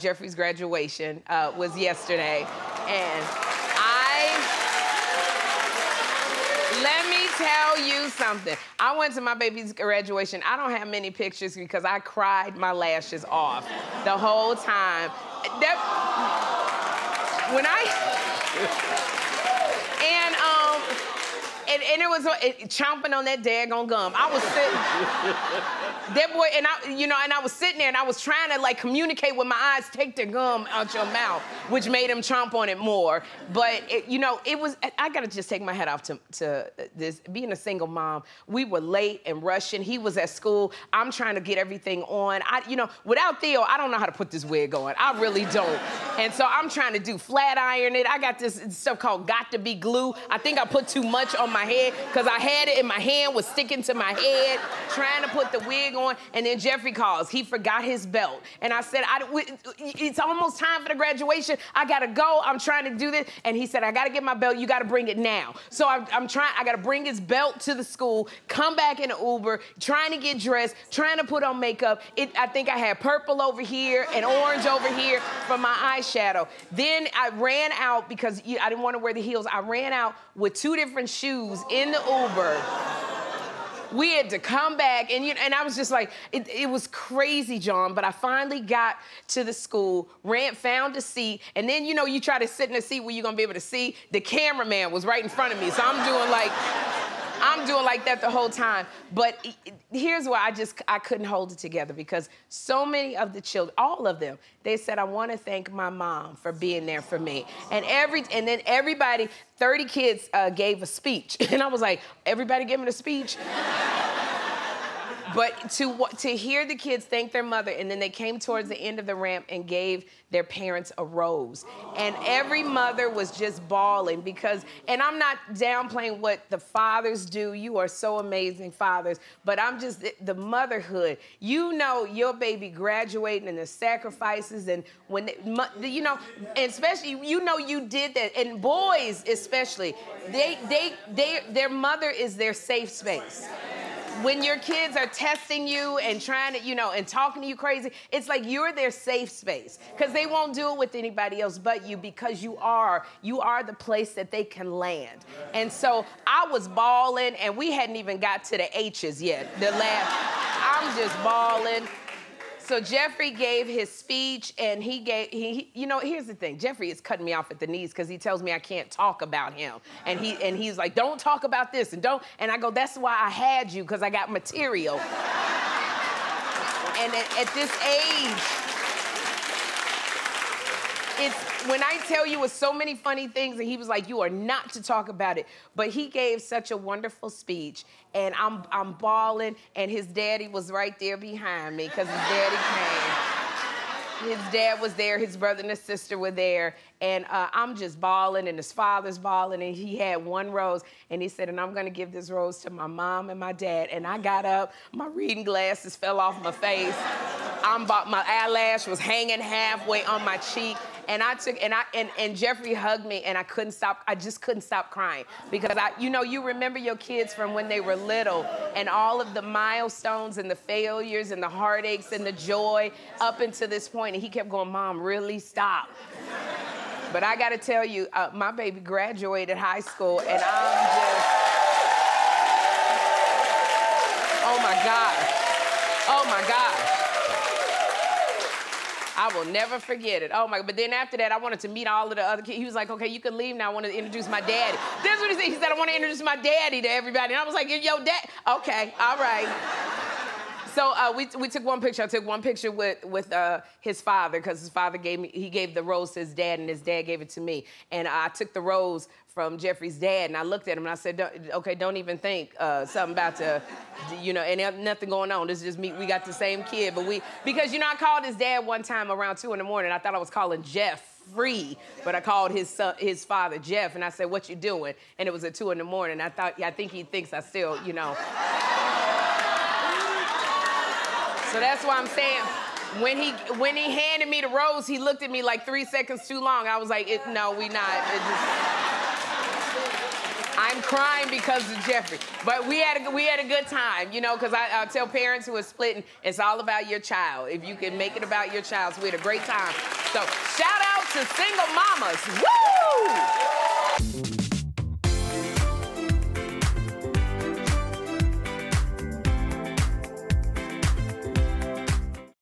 Jeffrey's graduation was yesterday, and let me tell you something. I went to my baby's graduation. I don't have many pictures because I cried my lashes off the whole time. And it was chomping on that daggone gum. I was sitting, that boy, and I was sitting there and I was trying to like communicate with my eyes, take the gum out your mouth, which made him chomp on it more. But I gotta just take my hat off to this, being a single mom. We were late and rushing. He was at school. I'm trying to get everything on. Without Theo, I don't know how to put this wig on. I really don't. And so I'm trying to do flat iron it. I got this stuff called got to be glue. I think I put too much on my head, because I had it in my hand, was sticking to my head, trying to put the wig on, and then Jeffrey calls. He forgot his belt. And I said, it's almost time for the graduation. I gotta go, I'm trying to do this. And he said, I gotta get my belt, you gotta bring it now. So I gotta bring his belt to the school, come back in an Uber, trying to get dressed, trying to put on makeup. I think I had purple over here and orange over here for my eyeshadow. Then I ran out, because I didn't want to wear the heels, I ran out with two different shoes in the Uber. We had to come back, and I was just like, it was crazy, John, but I finally got to the school, found a seat, and then, you try to sit in a seat where you're gonna be able to see. The cameraman was right in front of me, so I'm doing like that the whole time. But here's why I couldn't hold it together, because so many of the children, all of them, they said, I want to thank my mom for being there for me. And then everybody, 30 kids gave a speech. And I was like, everybody giving a speech? But to hear the kids thank their mother, and then they came towards the end of the ramp and gave their parents a rose. And every mother was just bawling, because, and I'm not downplaying what the fathers do. You are so amazing, fathers. But I'm just, the motherhood. You know your baby graduating and the sacrifices, and when, and especially, you did that. And boys, especially, their mother is their safe space. When your kids are testing you and trying to, and talking to you crazy, it's like you're their safe space, because they won't do it with anybody else but you, because you are the place that they can land. And so I was bawling, and we hadn't even got to the H's yet. I'm just bawling. So Jeffrey gave his speech, and here's the thing. Jeffrey is cutting me off at the knees, because he tells me I can't talk about him. And he's like, don't talk about this, and don't. And I go, that's why I had you, because I got material. And at this age, when I tell you, it's so many funny things, and he was like, you are not to talk about it. But he gave such a wonderful speech, and I'm bawling, and his daddy was right there behind me, because his daddy came. His dad was there, his brother and his sister were there, and I'm just bawling, and his father's bawling, and he had one rose, and he said, and I'm gonna give this rose to my mom and my dad. And I got up, my reading glasses fell off my face. My eyelash was hanging halfway on my cheek. And and Jeffrey hugged me, and I just couldn't stop crying, because you remember your kids from when they were little, and all of the milestones and the failures and the heartaches and the joy up until this point. And he kept going, Mom, really stop. But I gotta tell you, my baby graduated high school, and I'm just, oh my God, oh my God. I will never forget it. Oh my God. But then after that, I wanted to meet all of the other kids. He was like, okay, you can leave now. I want to introduce my daddy. That's what he said. He said, I want to introduce my daddy to everybody. And I was like, yo, dad. Okay, all right. So we took one picture. I took one picture with his father, because his father he gave the rose to his dad, and his dad gave it to me. And I took the rose from Jeffrey's dad, and I looked at him, and I said, okay, don't even think something about to, and nothing going on. This is just me. We got the same kid, but because, I called his dad one time around 2 in the morning. I thought I was calling Jeffrey, but I called his father, Jeff, and I said, what you doing? And it was at 2 in the morning. I think he thinks I still, So that's why I'm saying, when he handed me the rose, he looked at me like 3 seconds too long. I was like, no, we not. I'm crying because of Jeffrey. But we had a good time, you know, because I tell parents who are splitting, it's all about your child. If you can make it about your child, so we had a great time. So shout out to single mamas. Woo!